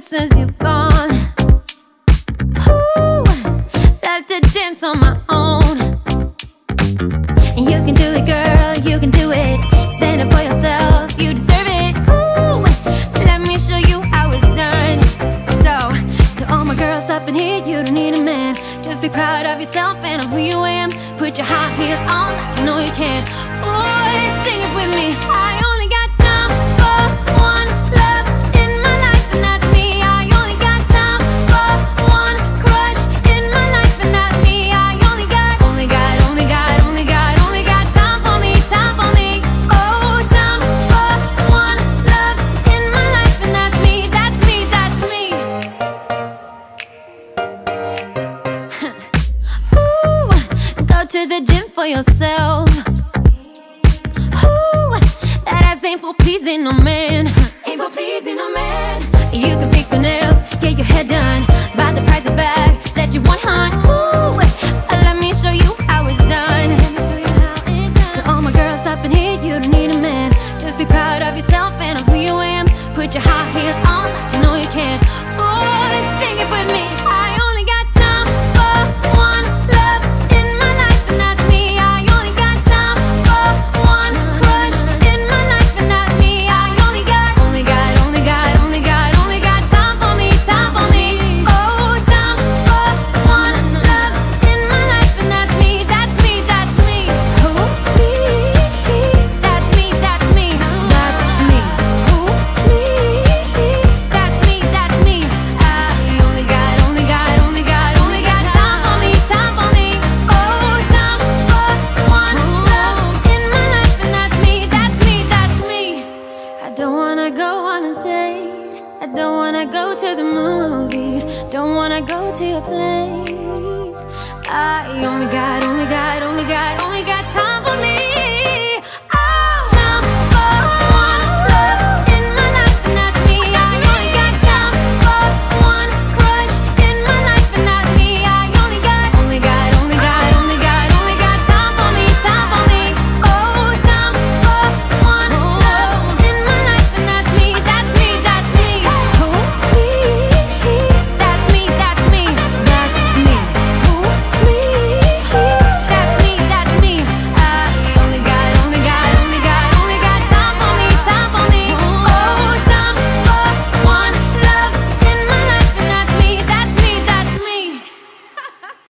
good since you've gone. Ooh, love to dance on my own. And you can do it, girl, you can do it. Stand up for yourself, you deserve it. Ooh, let me show you how it's done. So, to all my girls up in here, you don't need a man. Just be proud of yourself and of who you am. Put your high heels on, you know you can. Boy, sing it with me. I only got time for one love in my life, and that's me. I only got time for one crush in my life, and that's me. I only got time for me, oh, time for one love in my life, and that's me, that's me, that's me. Ooh, go to the gym for yourself. Ain't for pleasing no man. Ain't for pleasing no man. You can fix your nails, get your hair done, buy the price of bag that you want, hun. Ooh, let me show you how it's done. To all my girls up in here, you don't need a man. Just be proud of yourself and of who you am. Put your high heels on, you know you can. Oh, let's sing it with me. Place. I only got